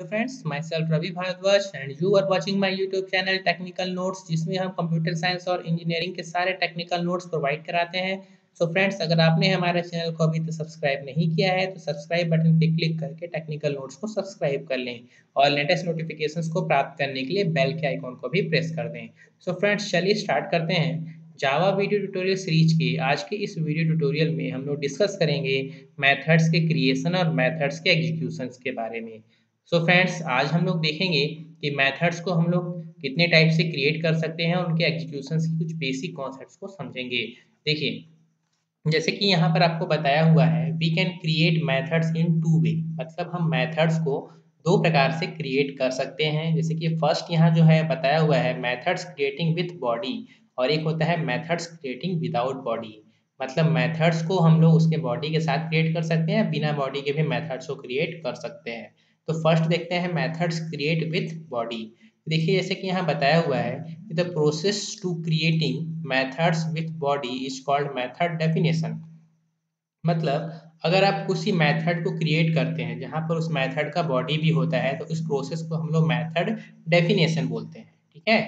Hello friends, myself Ravi Bhardwaj and you are watching my YouTube channel technical notes, जिसमें हम computer science और engineering के सारे technical notes provide कराते हैं। सो फ्रेंड्स, अगर आपने हमारे चैनल को अभी तक सब्सक्राइब नहीं किया है तो सब्सक्राइब बटन पे क्लिक करके टेक्निकल नोट्स को सब्सक्राइब कर लें और लेटेस्ट नोटिफिकेशंस को प्राप्त करने के लिए बेल के आइकॉन को भी प्रेस कर दें। सो फ्रेंड्स, चलिए स्टार्ट करते हैं जावा वीडियो ट्यूटोरियल सीरीज के आज के इस वीडियो ट्यूटोरियल में। हम लोग डिस्कस करेंगे मेथड्स के क्रिएशन और मेथड्स के एग्जीक्यूशंस के बारे में। सो फ्रेंड्स, आज हम लोग देखेंगे कि मेथड्स को हम लोग कितने टाइप से क्रिएट कर सकते हैं और उनके एग्जीक्यूशंस के कुछ बेसिक कॉन्सेप्ट्स को समझेंगे। देखिए, जैसे कि यहाँ पर आपको बताया हुआ है, we can create methods in two way, मतलब हम मेथड्स को दो प्रकार से क्रिएट कर सकते हैं। जैसे कि फर्स्ट यहाँ जो है बताया हुआ है मेथड्स क्रिएटिंग विथ बॉडी, और एक होता है मेथड्स क्रिएटिंग विदाउट बॉडी, मतलब मेथड्स को हम लोग उसके बॉडी के साथ क्रिएट कर सकते हैं, बिना बॉडी के भी मेथड्स को क्रिएट कर सकते हैं। तो फर्स्ट देखते हैं मेथड्स क्रिएट विथ बॉडी। देखिए, जैसे कि यहाँ बताया हुआ है the process to creating methods with body is called method definition, मतलब अगर आप किसी मेथड को क्रिएट करते हैं जहाँ पर उस मेथड का बॉडी भी होता है तो इस प्रोसेस को हम लोग मेथड डेफिनेशन बोलते हैं। ठीक है,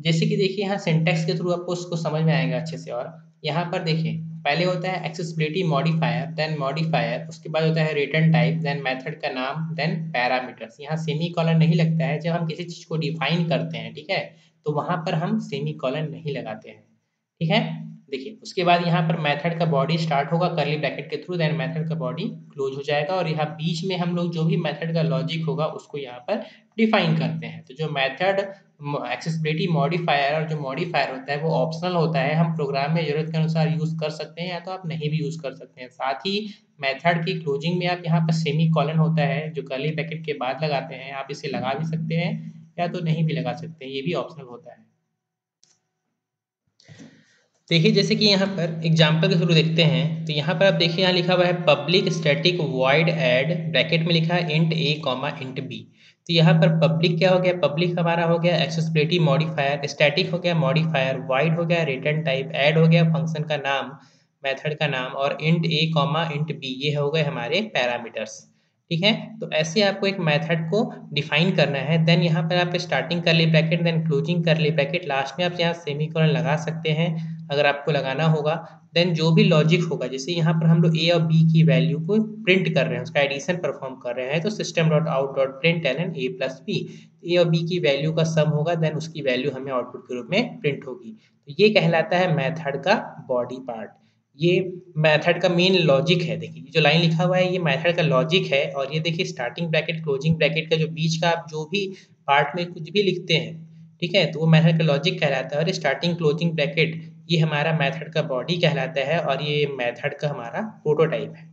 जैसे कि देखिए यहाँ सिंटैक्स के थ्रू आपको उसको समझ में आएगा अच्छे से। और यहाँ पर देखिए, पहले होता है एक्सेसिबिलिटी मॉडिफायर, देन मॉडिफायर, उसके बाद होता है रिटर्न टाइप, देन मेथड का नाम, देन पैरामीटर्स। यहाँ सेमीकोलन नहीं लगता है, जब हम किसी चीज़ को डिफाइन करते हैं, ठीक है, तो वहाँ पर हम सेमीकोलन नहीं लगाते हैं। ठीक है, देखिए उसके बाद यहाँ पर मेथड का बॉडी स्टार्ट होगा कर्ली ब्रैकेट के थ्रू, देन मेथड का बॉडी क्लोज हो जाएगा, और यहाँ बीच में हम लोग जो भी मेथड का लॉजिक होगा उसको यहाँ पर डिफाइन करते हैं। तो जो मेथड एक्सेसिबिलिटी मॉडिफायर और जो मॉडिफायर होता है वो ऑप्शनल होता है, हम प्रोग्राम में जरूरत के अनुसार यूज़ कर सकते हैं या तो आप नहीं भी यूज़ कर सकते हैं। साथ ही मेथड की क्लोजिंग में आप यहाँ पर सेमीकोलन होता है जो कर्ली ब्रैकेट के बाद लगाते हैं, आप इसे लगा भी सकते हैं या तो नहीं भी लगा सकते हैं, ये भी ऑप्शनल होता है। देखिए, जैसे कि यहाँ पर एग्जाम्पल के थ्रू देखते हैं, तो यहाँ पर आप देखिए यहाँ लिखा हुआ है public static void add, bracket में लिखा है इंट ए कॉमा इंट बी। तो यहाँ पर पब्लिक क्या हो गया, पब्लिक हमारा हो गया एक्सेसिबिलिटी मॉडिफायर, स्टैटिक हो गया मॉडिफायर, वाइड हो गया रिटर्न टाइप, ऐड हो गया फंक्शन का नाम, मैथड का नाम, और इंट ए कॉमा इंट बी, ये हो गए हमारे पैरामीटर्स। ठीक है, तो ऐसे आपको एक मेथड को डिफाइन करना है। देन यहाँ पर आप स्टार्टिंग कर ली ब्रैकेट, देन क्लोजिंग कर ली ब्रैकेट, लास्ट में आप यहाँ सेमीकोलन लगा सकते हैं अगर आपको लगाना होगा। देन जो भी लॉजिक होगा, जैसे यहाँ पर हम लोग ए और बी की वैल्यू को प्रिंट कर रहे हैं, उसका एडिशन परफॉर्म कर रहे हैं, तो system dot out dot print Elon ए प्लस बी, ए और बी की वैल्यू का सम होगा, देन उसकी वैल्यू हमें आउटपुट के रूप में प्रिंट होगी। तो ये कहलाता है मैथड का बॉडी पार्ट, ये मेथड का मेन लॉजिक है। देखिए, जो लाइन लिखा हुआ है ये मेथड का लॉजिक है, और ये देखिए स्टार्टिंग ब्रैकेट क्लोजिंग ब्रैकेट का जो बीच का आप जो भी पार्ट में कुछ भी लिखते हैं, ठीक है, तो वो मेथड का लॉजिक कहलाता है, और स्टार्टिंग क्लोजिंग ब्रैकेट ये हमारा मेथड का बॉडी कहलाता है, और ये मेथड का हमारा प्रोटोटाइप है।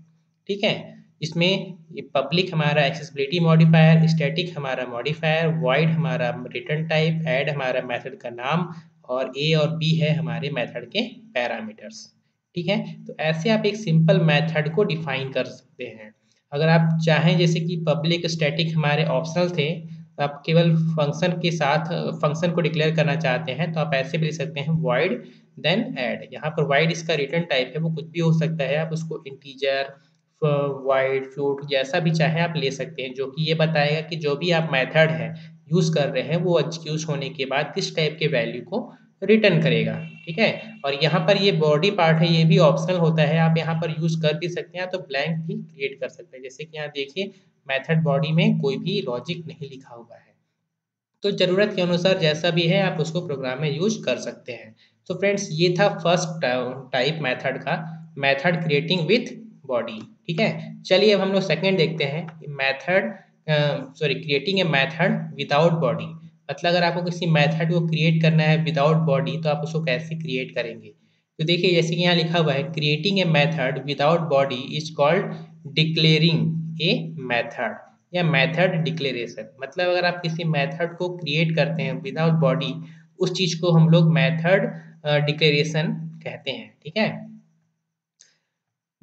ठीक है, इसमें ये पब्लिक हमारा एक्सेसिबिलिटी मॉडिफायर, स्टैटिक हमारा मॉडिफायर, वॉइड हमारा रिटर्न टाइप, ऐड हमारा मेथड का नाम, और ए और बी है हमारे मेथड के पैरामीटर्स। ठीक है, तो ऐसे आप एक सिंपल मेथड को डिफाइन कर सकते हैं। अगर आप चाहें, जैसे कि पब्लिक स्टैटिक हमारे ऑप्शनल थे, आप केवल फंक्शन के साथ फंक्शन को डिक्लेयर करना चाहते हैं तो आप ऐसे भी ले सकते हैं वाइड देन ऐड। यहाँ पर वाइड इसका रिटर्न टाइप है, वो कुछ भी हो सकता है, आप उसको इंटीजर वाइड फ्लोट जैसा भी चाहें आप ले सकते हैं, जो कि ये बताएगा कि जो भी आप मैथड है यूज़ कर रहे हैं वो एग्जीक्यूट होने के बाद किस टाइप के वैल्यू को रिटर्न करेगा। ठीक है, और यहाँ पर ये बॉडी पार्ट है, ये भी ऑप्शनल होता है, आप यहाँ पर यूज़ कर भी सकते हैं, तो ब्लैंक भी क्रिएट कर सकते हैं। जैसे कि यहाँ देखिए मेथड बॉडी में कोई भी लॉजिक नहीं लिखा हुआ है, तो ज़रूरत के अनुसार जैसा भी है आप उसको प्रोग्राम में यूज कर सकते हैं। तो फ्रेंड्स, ये था फर्स्ट टाइप मेथड का, मेथड क्रिएटिंग विथ बॉडी। ठीक है, चलिए अब हम लोग सेकेंड देखते हैं, creating a method without body, मतलब अगर आपको किसी मेथड को क्रिएट करना है विदाउट बॉडी तो आप उसको कैसे क्रिएट करेंगे। तो देखिए, जैसे कि यहाँ लिखा हुआ है creating a method without body is called declaring a method या मेथड डिक्लेरेशन, मतलब अगर आप किसी मेथड को क्रिएट करते हैं विदाउट बॉडी, उस चीज़ को हम लोग मेथड डिक्लेरेशन कहते हैं। ठीक है,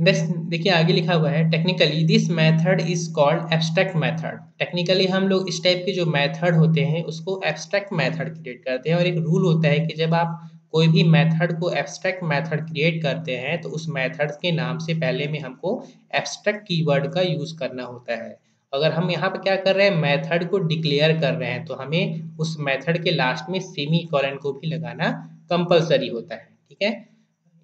देखिए आगे लिखा हुआ है technically this method is called abstract method, technically हम लोग इस टाइप के जो मेथड होते हैं उसको एब्स्ट्रैक्ट मेथड क्रिएट करते हैं। और एक रूल होता है कि जब आप कोई भी मेथड को एब्स्ट्रैक्ट मेथड क्रिएट करते हैं तो उस मेथड के नाम से पहले में हमको एब्स्ट्रैक्ट कीवर्ड का यूज़ करना होता है, अगर हम यहाँ पे क्या कर रहे हैं, मेथड को डिक्लेयर कर रहे हैं, तो हमें उस मेथड के लास्ट में सेमीकोलन को भी लगाना कंपलसरी होता है। ठीक है,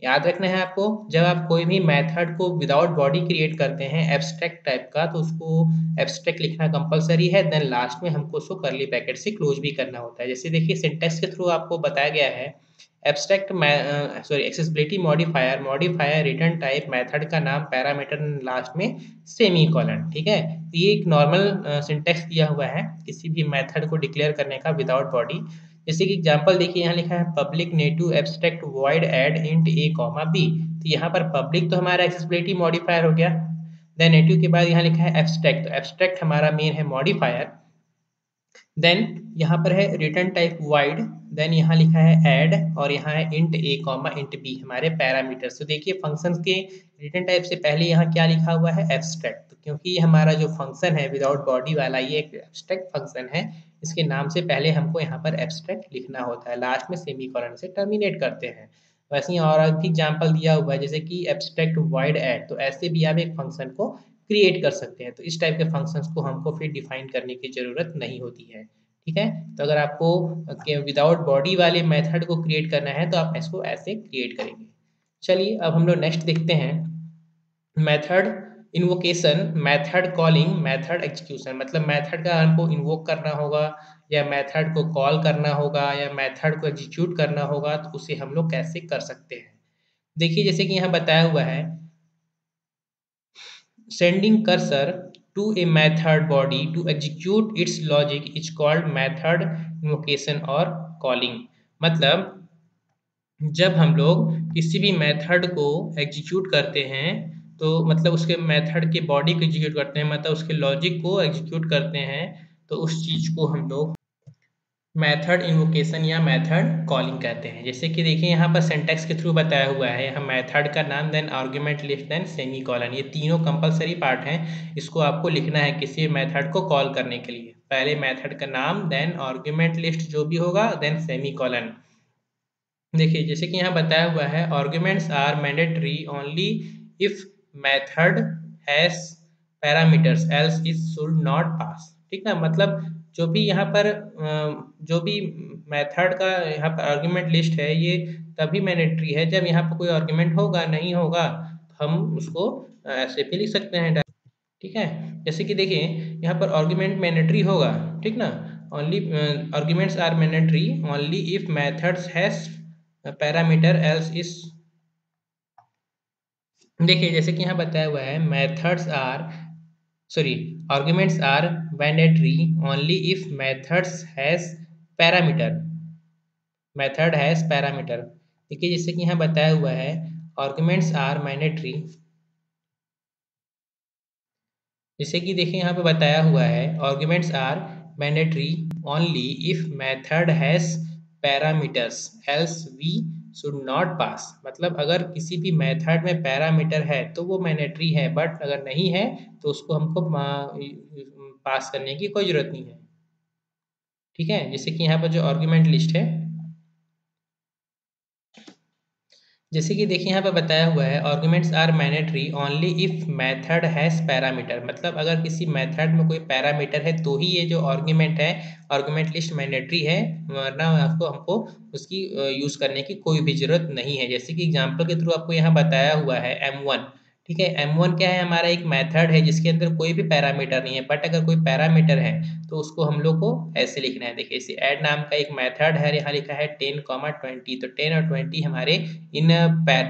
याद रखना है आपको। जब आप कोई भी मेथड को विदाउट बॉडी क्रिएट करते हैं एब्स्ट्रैक्ट टाइप का, तो उसको एब्स्ट्रैक्ट लिखना कंपलसरी है। देन लास्ट में हमको उसको करली ब्रैकेट से क्लोज भी करना होता है। जैसे देखिए सिंटैक्स के थ्रू आपको बताया गया है, abstract accessibility modifier, modifier return type, method का नाम, पैरामीटर, लास्ट में सेमीकोलन। ठीक है, तो ये एक नॉर्मल सिंटैक्स दिया हुआ है किसी भी मेथड को डिक्लेयर करने का विदाउट बॉडी। जैसे कि एग्जांपल देखिए यहाँ लिखा है public native abstract void add int ए कॉमा बी। तो यहाँ पर पब्लिक तो हमारा एक्सेसिबिलिटी मॉडिफायर हो गया, देन नेटिव के बाद यहाँ लिखा है एब्स्ट्रैक्ट, तो एब्स्ट्रैक्ट हमारा मेन है मॉडिफायर। देन यहाँ पर है रिटर्न टाइप वाइड, देन यहाँ लिखा है ऐड, और यहाँ है इंट ए कॉमा इंट बी हमारे पैरामीटर्स। तो देखिए फंक्शन के रिटर्न टाइप से पहले यहाँ क्या लिखा हुआ है, एब्स्ट्रैक्ट। तो क्योंकि ये हमारा जो फंक्शन है विदाउट बॉडी वाला, ये एक एब्स्ट्रैक्ट फंक्शन है, इसके नाम से पहले हमको यहाँ पर एब्स्ट्रैक्ट लिखना होता है, लास्ट में सेमीकोलन से टर्मिनेट करते हैं। वैसे ही और भी एग्जाम्पल दिया हुआ है, जैसे कि एब्स्ट्रैक्ट वाइड ऐड, तो ऐसे भी आप एक फंक्शन को क्रिएट कर सकते हैं। तो इस टाइप के फंक्शंस को हमको फिर डिफाइन करने की ज़रूरत नहीं होती है। ठीक है, तो अगर आपको विदाउट बॉडी वाले मेथड को क्रिएट करना है तो आप इसको ऐसे क्रिएट करेंगे। चलिए अब हम लोग नेक्स्ट देखते हैं, method invocation, method calling, method execution. मतलब मेथड का हमको इन्वोक करना होगा, या मेथड को कॉल करना होगा, या मेथड को एग्जीक्यूट करना होगा, तो उसे हम लोग कैसे कर सकते हैं। देखिए जैसे कि यहाँ बताया हुआ है, sending cursor to a method body to execute its logic is called method invocation or calling। मतलब जब हम लोग किसी भी मेथड को एग्जीक्यूट करते हैं, तो मतलब उसके मेथड के बॉडी को एग्जीक्यूट करते हैं, मतलब उसके लॉजिक को एग्जीक्यूट करते हैं, तो उस चीज़ को हम लोग मेथड इन्वोकेशन या मेथड कॉलिंग कहते हैं। जैसे कि देखिए यहाँ पर सिंटैक्स के थ्रू बताया हुआ है, यहाँ मेथड का नाम, then argument list, then semicolon. ये तीनों कंपलसरी पार्ट हैं, इसको आपको लिखना है किसी मेथड को कॉल करने के लिए। पहले मेथड का नाम, देन आर्ग्यूमेंट लिस्ट जो भी होगा, देन सेमीकोलन। देखिए जैसे कि यहाँ बताया हुआ है, arguments are mandatory only if method has parameters else it should not pass. ठीक ना, मतलब जो भी यहाँ पर मेथड का यहाँ पर आर्ग्यूमेंट लिस्ट है, ये तभी मैंडेटरी है जब यहाँ पर कोई आर्ग्यूमेंट होगा, नहीं होगा तो हम उसको ऐसे भी लिख सकते हैं। ठीक है, जैसे कि देखिए यहाँ पर आर्ग्यूमेंट मैंडेटरी होगा। ठीक ना, only arguments are mandatory only if methods has parameter else is. देखिए जैसे कि यहाँ बताया हुआ है, methods are arguments are mandatory only if methods has parameter, method has parameter. देखिए जैसे कि यहाँ बताया हुआ है, आर्ग्यूमेंट्स आर मैंडेटरी, जैसे कि देखिए यहाँ पे बताया हुआ है, arguments are mandatory only if method has parameters else we should not pass. मतलब अगर किसी भी मेथड में पैरामीटर है तो वो मैंडेटरी है, बट अगर नहीं है तो उसको हमको पास करने की कोई ज़रूरत नहीं है। ठीक है, जैसे कि यहाँ पर जो आर्ग्यूमेंट लिस्ट है, जैसे कि देखिए यहाँ पर बताया हुआ है, arguments are mandatory only if method has parameter. मतलब अगर किसी मेथड में कोई पैरामीटर है तो ही ये जो आर्ग्यूमेंट है, आर्ग्यूमेंट लिस्ट मैंडेटरी है, वरना आपको हमको उसकी यूज़ करने की कोई भी ज़रूरत नहीं है। जैसे कि एग्जांपल के थ्रू आपको यहाँ बताया हुआ है M1। ठीक है, M1 क्या है, हमारा एक मेथड है जिसके अंदर कोई भी पैरामीटर नहीं है, बट अगर कोई पैरामीटर है तो उसको हम लोग को ऐसे लिखना है। देखिए इसे ऐड नाम का एक मेथड है, यहाँ लिखा है 10,20। तो 10 और 20 हमारे इन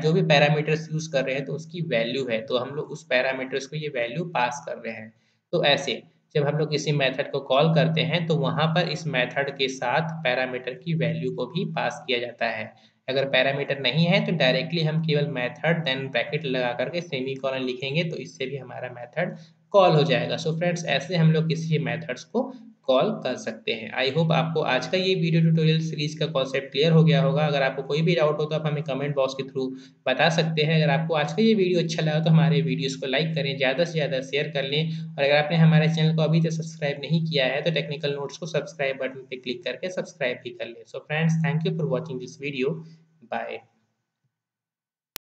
जो भी पैरामीटर्स यूज़ कर रहे हैं तो उसकी वैल्यू है, तो हम लोग उस पैरामीटर्स को ये वैल्यू पास कर रहे हैं। तो ऐसे जब हम लोग किसी मेथड को कॉल करते हैं तो वहाँ पर इस मेथड के साथ पैरामीटर की वैल्यू को भी पास किया जाता है। अगर पैरामीटर नहीं है तो डायरेक्टली हम केवल मेथड देन ब्रैकेट लगा करके सेमीकोलन लिखेंगे, तो इससे भी हमारा मेथड कॉल हो जाएगा। सो फ्रेंड्स, ऐसे हम लोग किसी भी मेथड्स को कॉल कर सकते हैं। आई होप आपको आज का ये वीडियो ट्यूटोरियल सीरीज का कॉन्सेप्ट क्लियर हो गया होगा। अगर आपको कोई भी डाउट हो तो आप हमें कमेंट बॉक्स के थ्रू बता सकते हैं। अगर आपको आज का ये वीडियो अच्छा लगा तो हमारे वीडियोस को लाइक करें, ज़्यादा से ज़्यादा शेयर कर लें, और अगर आपने हमारे चैनल को अभी तक सब्सक्राइब नहीं किया है तो टेक्निकल नोट्स को सब्सक्राइब बटन पर क्लिक करके सब्सक्राइब भी कर लें। So friends, thank you for watching this video, bye.